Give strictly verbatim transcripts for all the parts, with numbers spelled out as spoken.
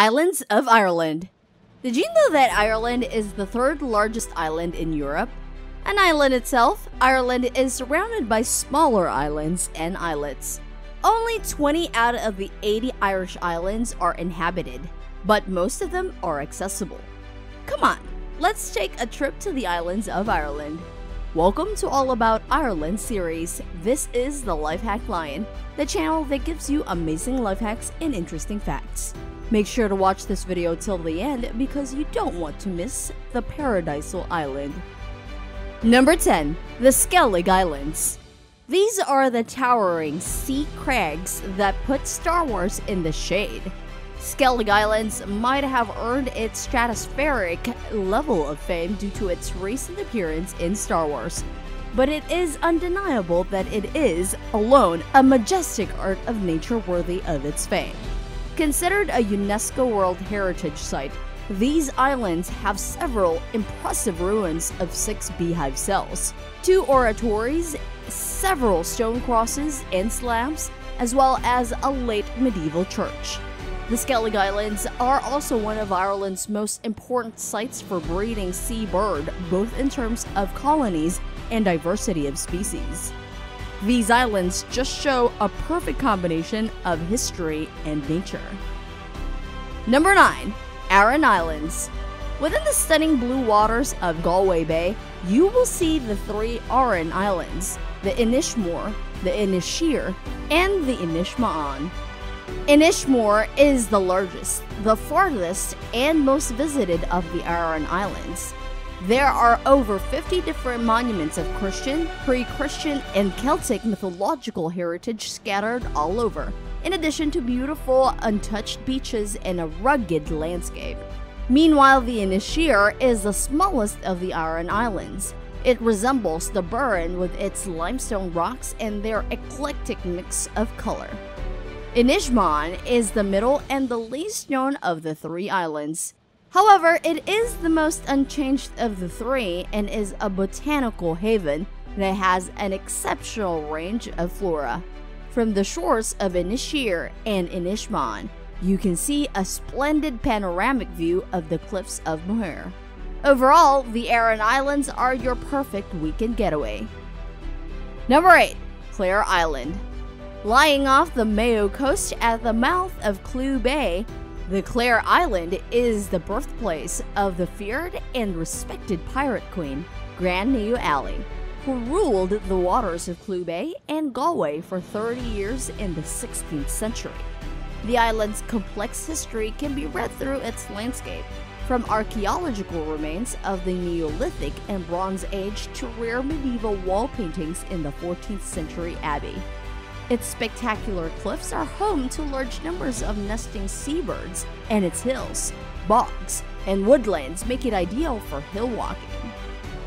Islands of Ireland. Did you know that Ireland is the third largest island in Europe? An island itself, Ireland is surrounded by smaller islands and islets. Only twenty out of the eighty Irish islands are inhabited, but most of them are accessible. Come on, let's take a trip to the islands of Ireland. Welcome to All About Ireland series. This is the Life Hack Lion, the channel that gives you amazing life hacks and interesting facts. Make sure to watch this video till the end because you don't want to miss the paradisal island. Number ten. The Skellig Islands. These are the towering sea crags that put Star Wars in the shade. Skellig Islands might have earned its stratospheric level of fame due to its recent appearance in Star Wars, but it is undeniable that it is, alone, a majestic art of nature worthy of its fame. Considered a UNESCO World Heritage Site, these islands have several impressive ruins of six beehive cells, two oratories, several stone crosses and slabs, as well as a late medieval church. The Skellig Islands are also one of Ireland's most important sites for breeding seabird, both in terms of colonies and diversity of species. These islands just show a perfect combination of history and nature. Number nine. Aran Islands. Within the stunning blue waters of Galway Bay, you will see the three Aran Islands, the Inishmore, the Inisheer, and the Inishmaan. Inishmore is the largest, the farthest, and most visited of the Aran Islands. There are over fifty different monuments of Christian, pre-Christian, and Celtic mythological heritage scattered all over, in addition to beautiful, untouched beaches and a rugged landscape. Meanwhile, the Inishir is the smallest of the Aran Islands. It resembles the Burren with its limestone rocks and their eclectic mix of color. Inishmaan is the middle and the least known of the three islands. However, it is the most unchanged of the three and is a botanical haven that has an exceptional range of flora. From the shores of Inishir and Inishmaan, you can see a splendid panoramic view of the Cliffs of Moher. Overall, the Aran Islands are your perfect weekend getaway. Number eight. Clare Island. Lying off the Mayo coast at the mouth of Clew Bay, the Clare Island is the birthplace of the feared and respected pirate queen, Grand Niu Ali, who ruled the waters of Clew Bay and Galway for thirty years in the sixteenth century. The island's complex history can be read through its landscape, from archaeological remains of the Neolithic and Bronze Age to rare medieval wall paintings in the fourteenth century abbey. Its spectacular cliffs are home to large numbers of nesting seabirds, and its hills, bogs, and woodlands make it ideal for hill walking.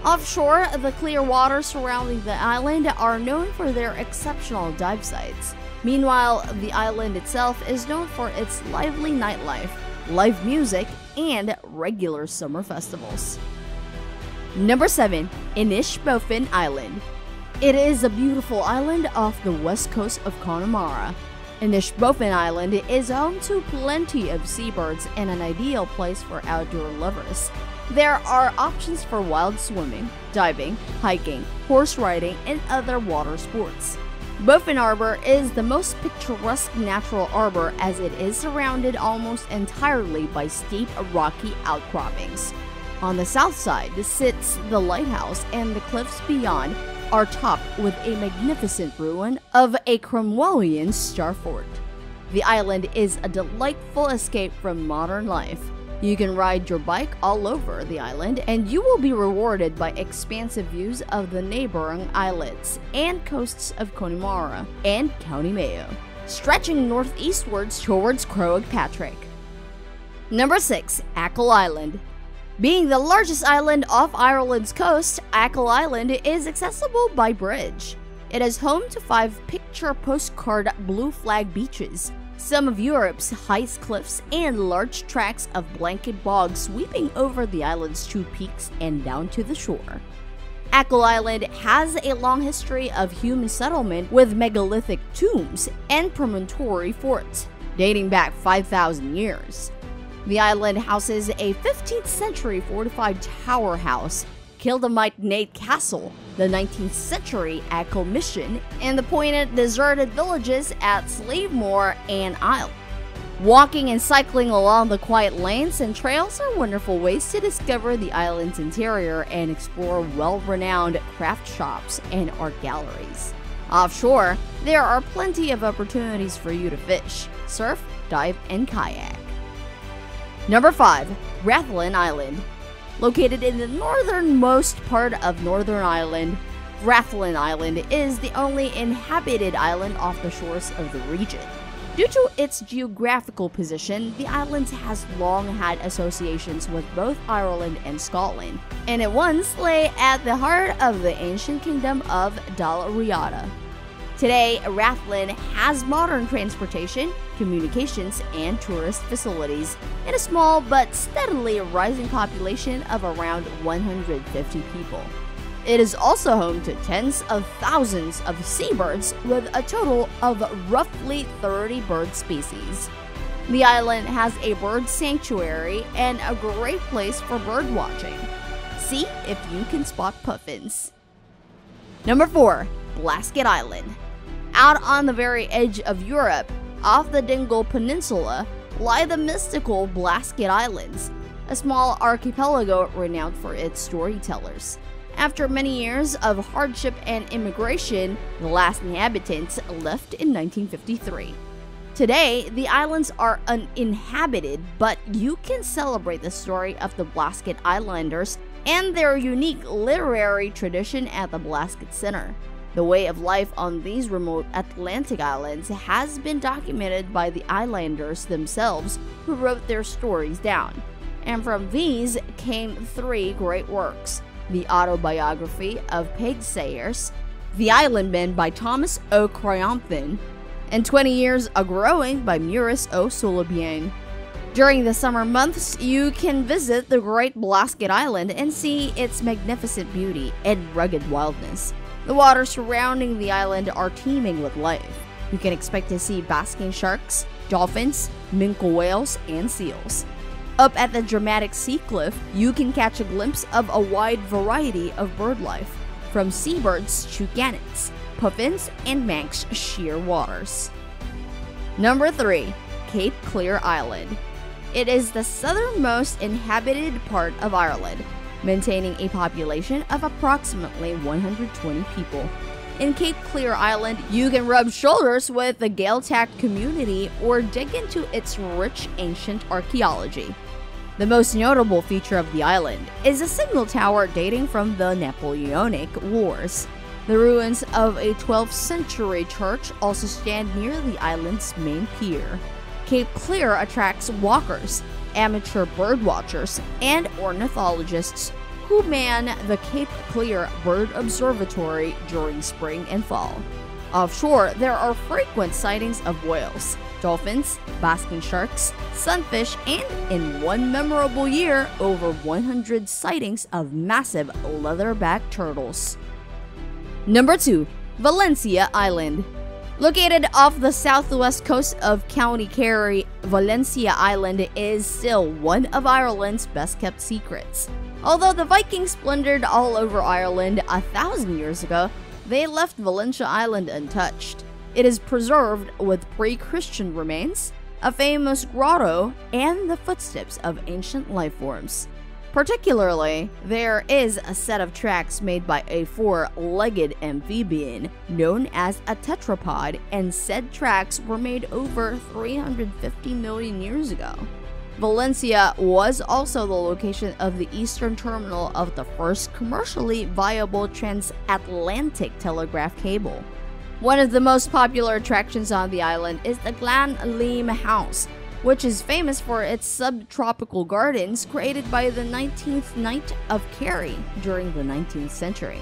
Offshore, the clear waters surrounding the island are known for their exceptional dive sites. Meanwhile, the island itself is known for its lively nightlife, live music, and regular summer festivals. Number seven. Inishbofin Island. It is a beautiful island off the west coast of Connemara. Inishbofin Island is home to plenty of seabirds and an ideal place for outdoor lovers. There are options for wild swimming, diving, hiking, horse riding, and other water sports. Bofin Arbor is the most picturesque natural arbor as it is surrounded almost entirely by steep, rocky outcroppings. On the south side sits the lighthouse, and the cliffs beyond are topped with a magnificent ruin of a Cromwellian star fort. The island is a delightful escape from modern life. You can ride your bike all over the island, and you will be rewarded by expansive views of the neighboring islets and coasts of Connemara and County Mayo, stretching northeastwards towards Croagh Patrick. Number six. Achill Island. Being the largest island off Ireland's coast, Achill Island is accessible by bridge. It is home to five picture postcard blue flag beaches, some of Europe's highest cliffs, and large tracts of blanket bog sweeping over the island's two peaks and down to the shore. Achill Island has a long history of human settlement with megalithic tombs and promontory forts, dating back five thousand years. The island houses a fifteenth century fortified tower house, Kildownet Castle, the nineteenth century Achill Mission, and the poignant deserted villages at Slievemore and Isle. Walking and cycling along the quiet lanes and trails are wonderful ways to discover the island's interior and explore well-renowned craft shops and art galleries. Offshore, there are plenty of opportunities for you to fish, surf, dive, and kayak. Number five. Rathlin Island. Located in the northernmost part of Northern Ireland, Rathlin Island is the only inhabited island off the shores of the region. Due to its geographical position, the island has long had associations with both Ireland and Scotland, and it once lay at the heart of the ancient kingdom of Dalriada. Today, Rathlin has modern transportation, communications, and tourist facilities, and a small but steadily rising population of around one hundred fifty people. It is also home to tens of thousands of seabirds, with a total of roughly thirty bird species. The island has a bird sanctuary and a great place for bird watching. See if you can spot puffins. Number four. Blasket Island. Out on the very edge of Europe, off the Dingle Peninsula, lie the mystical Blasket Islands, a small archipelago renowned for its storytellers. After many years of hardship and immigration, the last inhabitants left in nineteen fifty-three. Today, the islands are uninhabited, but you can celebrate the story of the Blasket Islanders and their unique literary tradition at the Blasket Center. The way of life on these remote Atlantic islands has been documented by the islanders themselves, who wrote their stories down. And from these came three great works: the autobiography of Peig Sayers, The Island Men by Thomas O'Crohan, and twenty years A-Growing by Muris O'Sullivan. During the summer months, you can visit the Great Blasket Island and see its magnificent beauty and rugged wildness. The waters surrounding the island are teeming with life. You can expect to see basking sharks, dolphins, minke whales, and seals. Up at the dramatic sea cliff, you can catch a glimpse of a wide variety of bird life, from seabirds to gannets, puffins, and Manx sheer waters. Number three. Cape Clear Island. It is the southernmost inhabited part of Ireland, maintaining a population of approximately one hundred twenty people. In Cape Clear Island, you can rub shoulders with the Gaeltacht community or dig into its rich ancient archaeology. The most notable feature of the island is a signal tower dating from the Napoleonic Wars. The ruins of a twelfth century church also stand near the island's main pier. Cape Clear attracts walkers, amateur birdwatchers, and ornithologists who man the Cape Clear Bird Observatory during spring and fall. Offshore, there are frequent sightings of whales, dolphins, basking sharks, sunfish, and in one memorable year, over one hundred sightings of massive leatherback turtles. Number two. Valentia Island. Located off the southwest coast of County Kerry, Valentia Island is still one of Ireland's best-kept secrets. Although the Vikings plundered all over Ireland a thousand years ago, they left Valentia Island untouched. It is preserved with pre-Christian remains, a famous grotto, and the footsteps of ancient lifeforms. Particularly, there is a set of tracks made by a four-legged amphibian known as a tetrapod, and said tracks were made over three hundred fifty million years ago. Valentia was also the location of the eastern terminal of the first commercially viable transatlantic telegraph cable. One of the most popular attractions on the island is the Glan Liam House, which is famous for its subtropical gardens created by the nineteenth Knight of Kerry during the nineteenth century.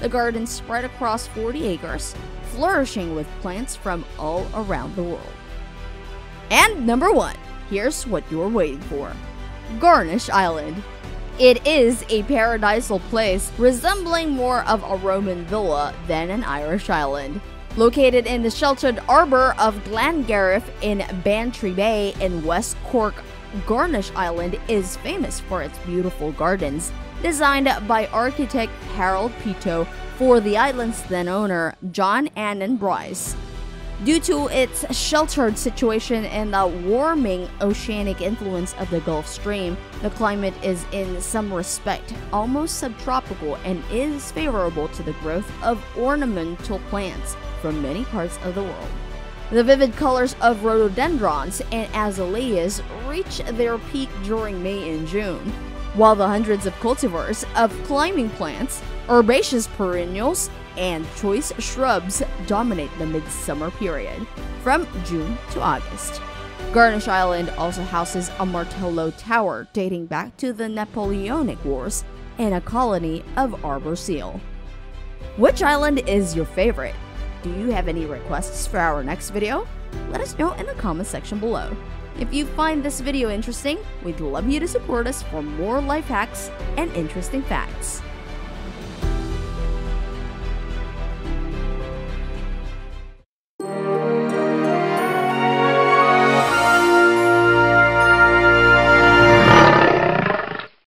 The gardens spread across forty acres, flourishing with plants from all around the world. And number one, here's what you're waiting for: Garnish Island. It is a paradisal place resembling more of a Roman villa than an Irish island. Located in the sheltered arbor of Glangariff in Bantry Bay in West Cork, Garnish Island is famous for its beautiful gardens, designed by architect Harold Pito for the island's then owner, John Annan Bryce. Due to its sheltered situation and the warming oceanic influence of the Gulf Stream, the climate is in some respect almost subtropical and is favorable to the growth of ornamental plants from many parts of the world. The vivid colors of rhododendrons and azaleas reach their peak during May and June, while the hundreds of cultivars of climbing plants, herbaceous perennials, and choice shrubs dominate the midsummer period, from June to August. Garnish Island also houses a Martello Tower dating back to the Napoleonic Wars and a colony of Arbor Seal. Which island is your favorite? Do you have any requests for our next video? Let us know in the comment section below. If you find this video interesting, we'd love you to support us for more life hacks and interesting facts.